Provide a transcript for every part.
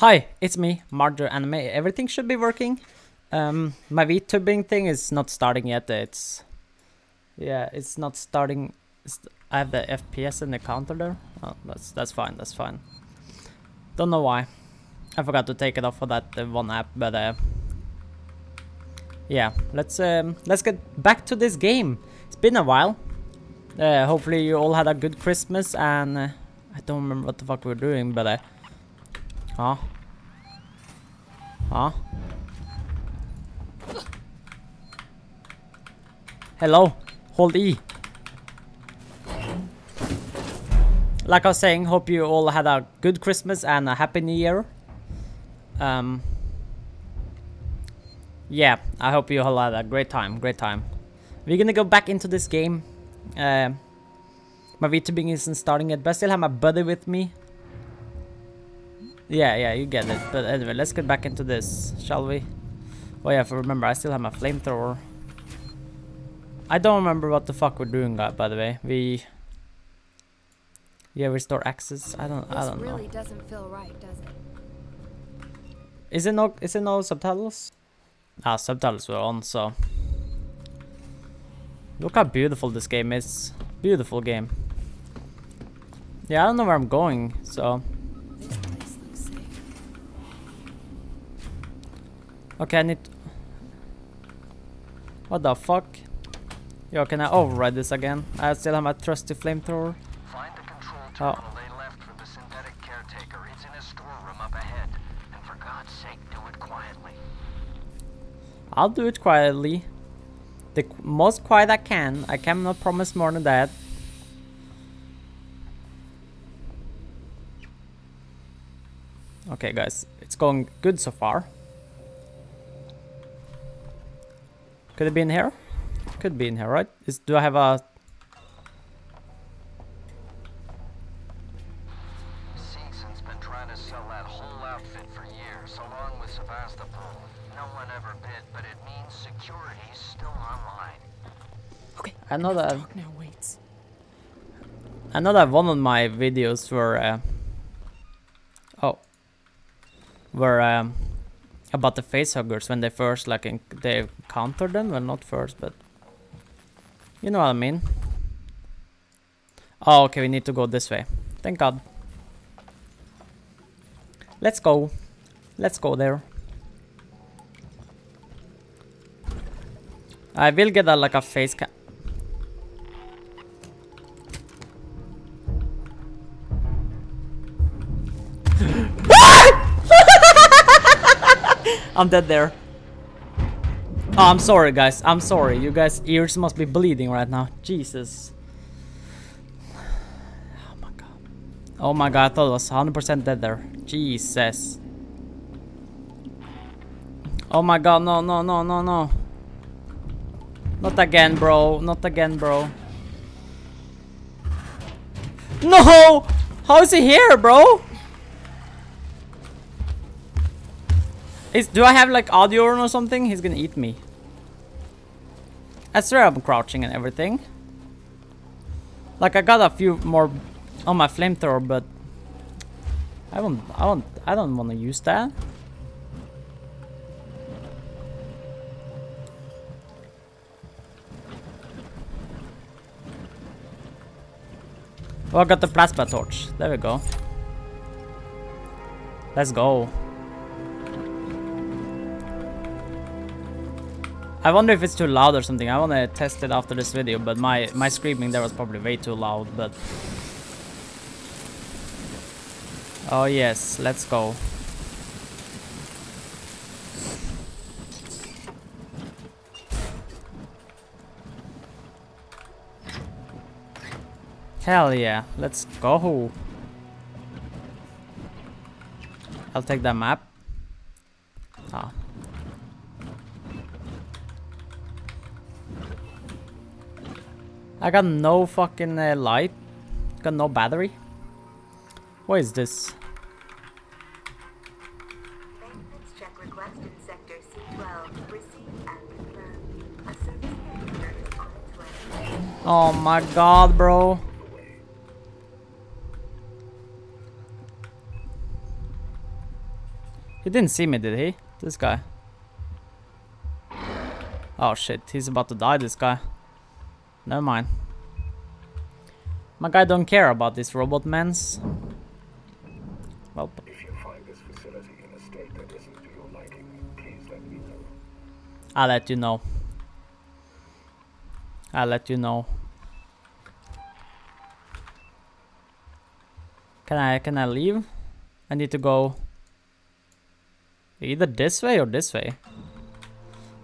Hi, it's me, MarkjurAnime. Everything should be working. My VTubing thing is not starting yet. It's not starting. I have the FPS in the counter there. Oh, that's fine. That's fine. Don't know why. I forgot to take it off for that one app, but yeah. Let's get back to this game. It's been a while. Hopefully you all had a good Christmas, and I don't remember what the fuck we were doing, but Hello, hold E. Like I was saying, hope you all had a good Christmas and a happy new year. Yeah, I hope you all had a great time. We're gonna go back into this game. My VTubing isn't starting yet, but I still have my buddy with me. Yeah, you get it. But anyway, let's get back into this, shall we? Oh yeah, remember, I still have my flamethrower. I don't remember what the fuck we're doing, by the way. Yeah, restore access. I don't know. This really doesn't feel right, does it? Is it no subtitles? Ah, subtitles were on, so. Look how beautiful this game is. Beautiful game. Yeah, I don't know where I'm going, so. Okay, I need to... What the fuck? Yo, can I override this again? I still have my trusty flamethrower. Find the control terminal they left for the synthetic caretaker. It's in a storeroom up ahead. And for God's sake, do it quietly. I'll do it quietly. The most quiet I can. I cannot promise more than that. Okay, guys. It's going good so far. Could it be in here? Could be in here, right? Do I have a... Seegson's been trying to sell that whole outfit for years, along with Sevastopol. No one ever bid, but it means security's still online. Okay, I know that... Now waits. I know that one of my videos were... about the facehuggers when they first, like, they countered them. Well, not first, but you know what I mean. Oh, okay, we need to go this way. Thank God. Let's go. Let's go there. I will get a, like, a face cam. I'm dead there. Oh, I'm sorry, guys. I'm sorry. You guys' ears must be bleeding right now. Jesus. Oh my God. Oh my God, I thought I was 100% dead there. Jesus. Oh my God, no. Not again, bro. Not again, bro. No! How is he here, bro? Do I have, like, audio or something? He's gonna eat me. I swear I'm crouching and everything. Like, I got a few more on my flamethrower, but I don't want to use that. Oh, I got the plasma torch. There we go. Let's go. I wonder if it's too loud or something. I want to test it after this video, but my screaming there was probably way too loud, but... Oh yes, let's go. Hell yeah, let's go. I'll take that map. Ah. I got no fucking light. Got no battery. What is this? Maintenance check request in sector C12. Received and confirmed. A service carrier is on its way. Oh my God, bro. He didn't see me, did he? This guy. Oh shit, he's about to die, this guy. Never mind. My guy don't care about these robot mans. Well. If you find this facility in a state that isn't to your liking, please let me know. I'll let you know. I'll let you know. Can I leave? I need to go either this way or this way.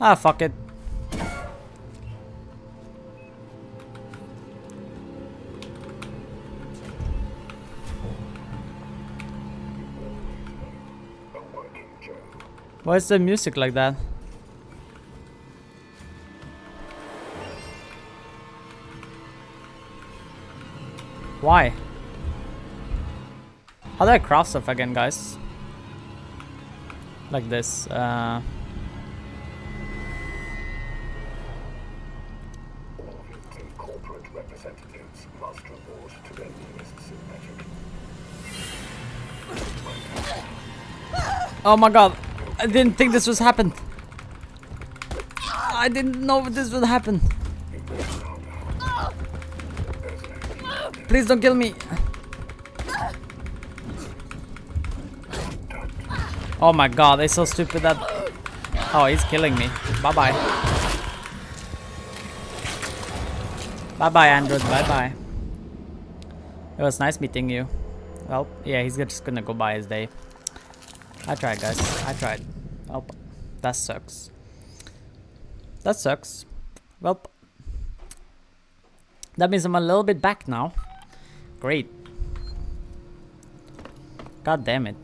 Ah, fuck it. Why is the music like that? Why? How do I craft stuff again, guys? Like this. Oh my god, I didn't think this was happened. I didn't know this would happen. Please don't kill me. Oh my god, they're so stupid that... Oh, he's killing me. Bye-bye. Bye-bye, Android. Bye-bye. It was nice meeting you. Well, yeah, he's just gonna go by his day. I tried, guys. I tried. Oh, that sucks. That sucks. Well, that means I'm a little bit back now. Great. God damn it.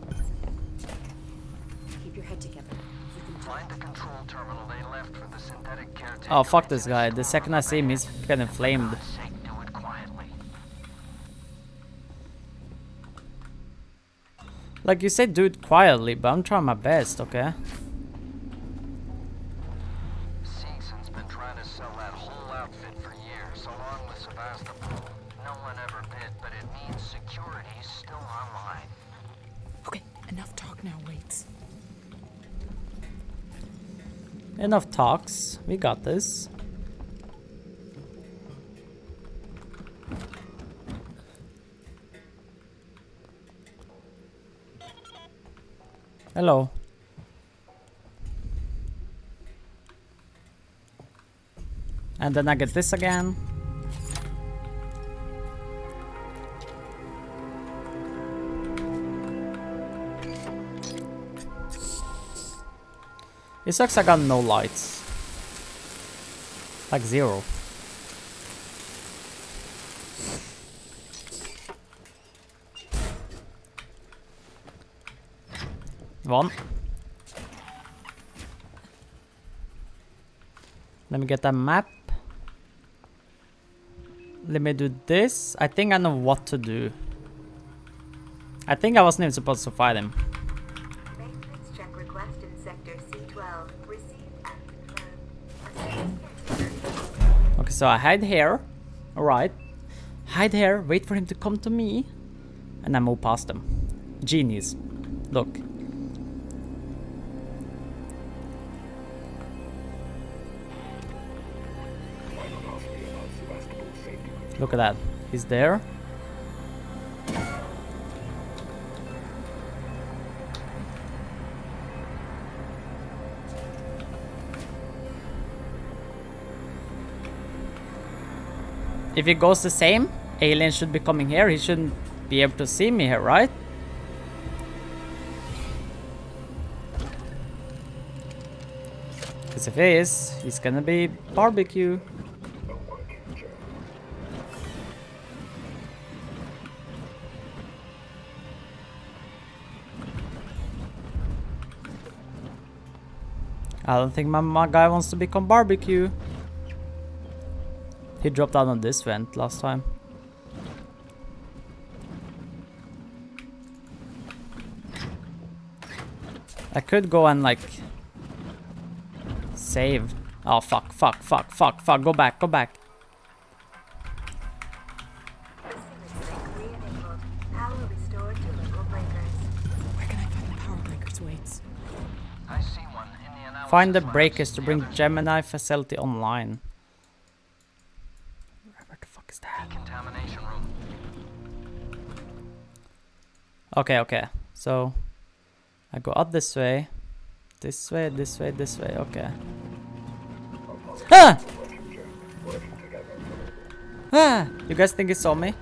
Oh, fuck this guy. The second I see him, he's getting inflamed. Like, you say do it quietly, but I'm trying my best, okay? Season's been trying to sell that whole outfit for years, along with Sevastopol. No one ever bid, but it means security's still online. Okay, enough talk now, Waits. Enough talks. We got this. Hello. And then I get this again. It sucks I got no lights. Like zero. One. Let me get a map. Let me do this. I think I know what to do. I think I wasn't even supposed to fight him. Okay, so I hide here. Alright. Hide here, wait for him to come to me. And I move past him. Genius. Look. Look at that. He's there. If it goes the same, alien should be coming here. He shouldn't be able to see me here, right? Because if he is, he's gonna be barbecue. I don't think my guy wants to become barbecue. He dropped out on this vent last time. I could go and like save. Oh fuck, fuck, fuck, fuck, fuck, go back, go back. Where can I find the power breakers, Waits? Find the breakers to bring Gemini facility online. Where the fuck is that? Okay, okay. So I go up this way. This way, this way, this way. Okay. Ah! Ah! You guys think it saw me?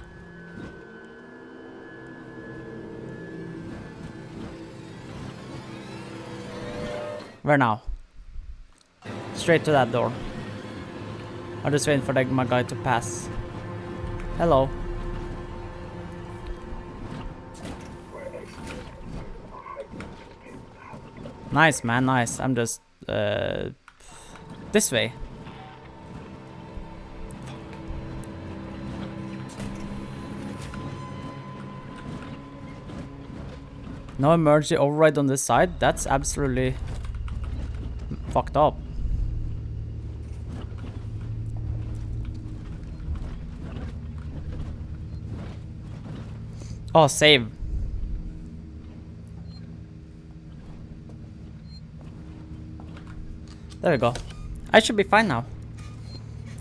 Where now? Straight to that door. I'm just waiting for my guy to pass. Hello. Nice, man, nice. I'm just this way. No emergency override on this side. That's absolutely fucked up. Oh, save. There we go. I should be fine now.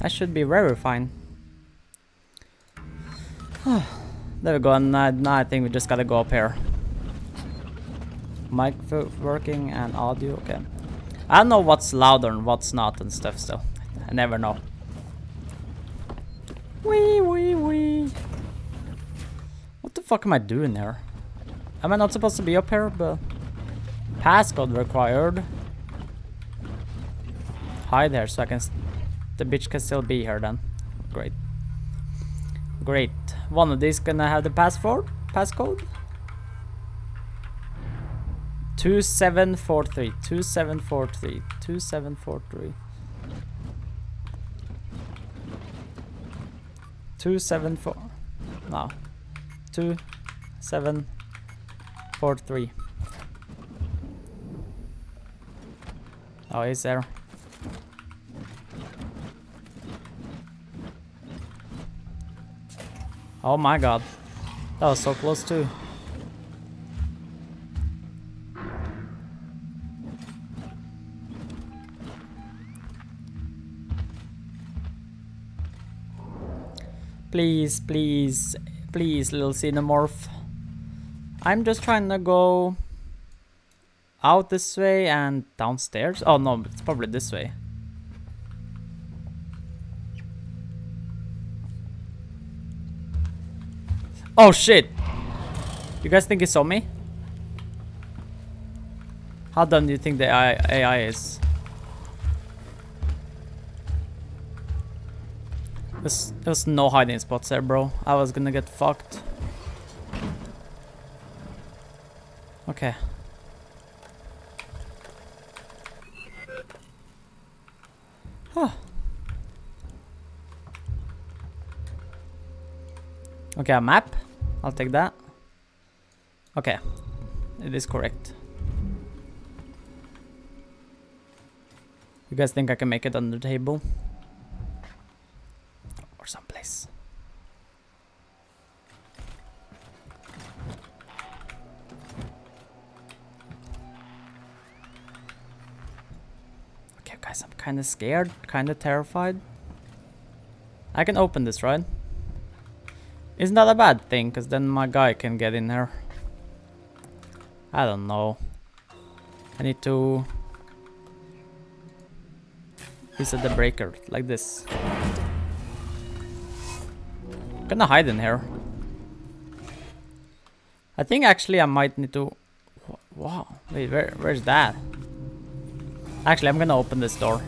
I should be very fine. There we go. And now I think we just gotta go up here. Mic working and audio. Okay. I don't know what's louder and what's not and stuff, so I never know. Wee wee wee. What the fuck am I doing here? Am I not supposed to be up here? But passcode required. Hide there so I can. The bitch can still be here then. Great. Great. One of these gonna have the passcode. 2743, 2743, 2743, 274. No, 2743. Oh, he's there. Oh my god, that was so close too. Please, please, please, little xenomorph. I'm just trying to go out this way and downstairs. Oh no, it's probably this way. Oh shit! You guys think it saw me? How dumb do you think the AI is? There's no hiding spots there, bro. I was gonna get fucked. Okay. Huh. Okay, a map. I'll take that. Okay. It is correct. You guys think I can make it under the table? Someplace. Okay, guys, I'm kind of scared, kind of terrified. I can open this, right? It's not a bad thing, because then my guy can get in there. I don't know. I need to reset the breaker like this. Gonna hide in here. I think actually I might need to. Wow, wait, where's that? Actually, I'm gonna open this door.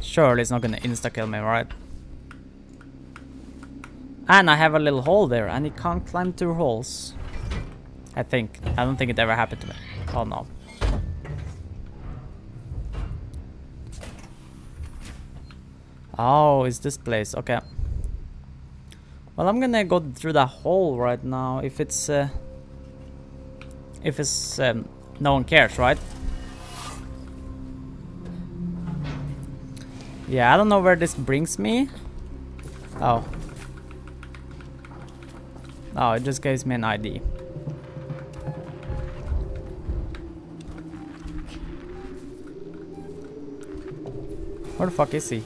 Surely it's not gonna insta kill me, right? And I have a little hole there, and it can't climb through holes. I think. I don't think it ever happened to me. Oh no. Oh, it's this place. Okay. Well, I'm gonna go through that hole right now. If it's no one cares, right? Yeah, I don't know where this brings me. Oh. Oh, it just gives me an ID. Where the fuck is he?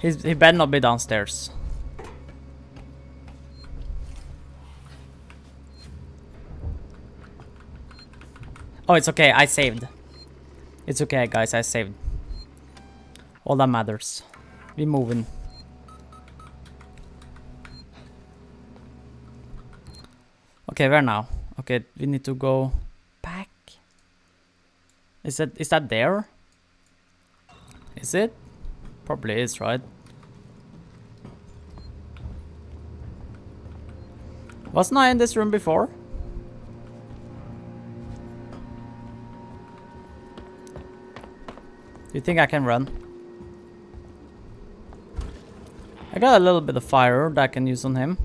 He better not be downstairs. Oh, it's okay, I saved. It's okay, guys, I saved. All that matters. We're moving. Okay, where now? Okay, we need to go back. Is that there? Is it? Probably is, right? Wasn't I in this room before? You think I can run? I got a little bit of fire that I can use on him.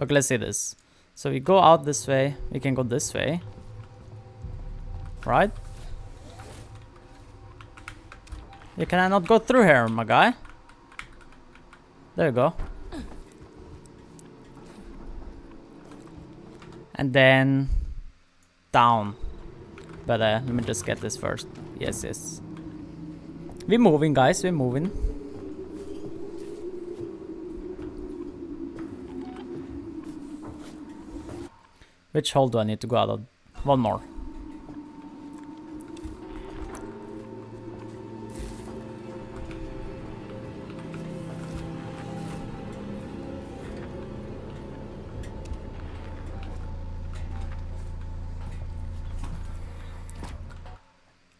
Okay, let's see this. So we go out this way. We can go this way. Right? Yeah, can I not go through here, my guy? There you go. And then... down. But let me just get this first. Yes, yes. We're moving, guys. We're moving. Which hole do I need to go out of? One more.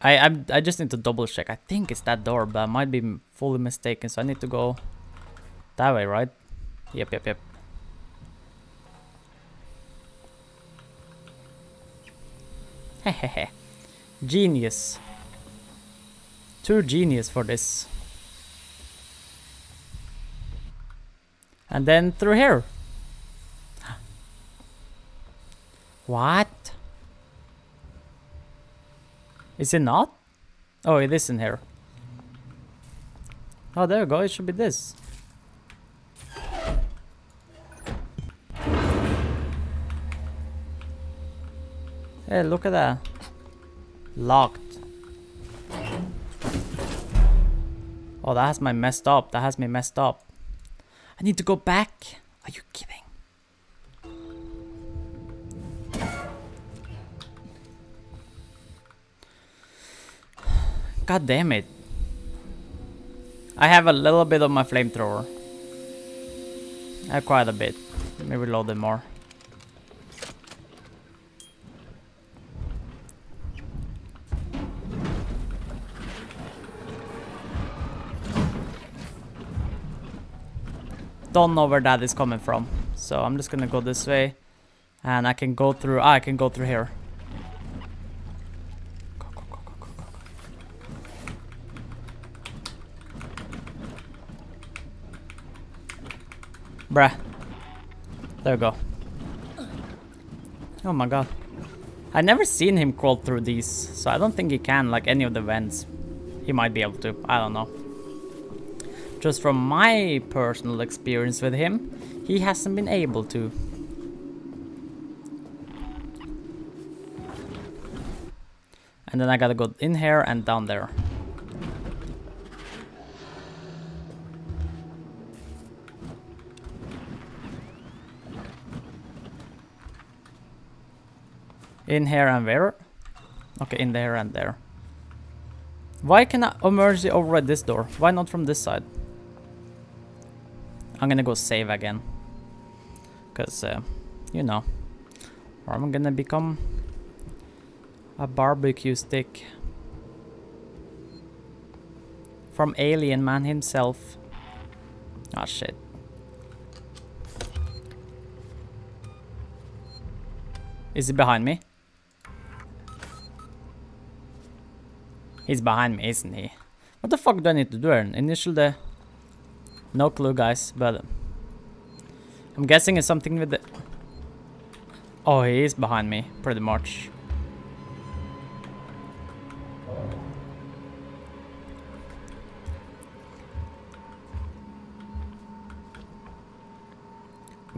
I just need to double check. I think it's that door, but I might be fully mistaken. So I need to go that way, right? Yep, yep, yep. Hehehe. Genius. Too genius for this. And then through here. What? Is it not? Oh, it is in here. Oh, there you go. It should be this. Hey, look at that. Locked. Oh, that has me messed up. That has me messed up. I need to go back. Are you kidding? God damn it. I have a little bit of my flamethrower. I have quite a bit. Let me reload it more. Don't know where that is coming from, so I'm just gonna go this way, and I can go through. I can go through here. Go, go, go, go, go, go. Bruh, there we go. Oh my god, I've never seen him crawl through these, so I don't think he can. Like any of the vents, he might be able to. I don't know. Just from my personal experience with him, he hasn't been able to. And then I gotta go in here and down there. In here and where? Okay, in there and there. Why can I emerge over this door? Why not from this side? I'm gonna go save again, cause you know, or I'm gonna become a barbecue stick from Alien Man himself. Ah, shit. Is he behind me? He's behind me, isn't he? What the fuck do I need to do? Initial the. No clue, guys, but I'm guessing it's something with the... Oh, he is behind me, pretty much.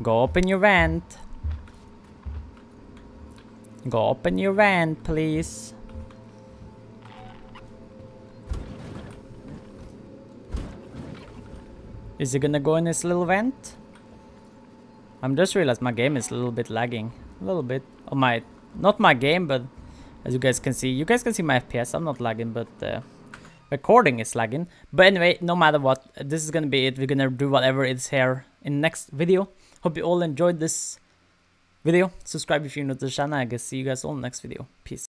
Go open your vent. Go open your vent, please. Is he gonna go in his little vent? I'm just realized my game is a little bit lagging. A little bit. Oh, my... Not my game, but... As you guys can see. You guys can see my FPS. I'm not lagging, but... recording is lagging. But anyway, no matter what. This is gonna be it. We're gonna do whatever is here in the next video. Hope you all enjoyed this video. Subscribe if you're new to the channel. I guess see you guys all in the next video. Peace.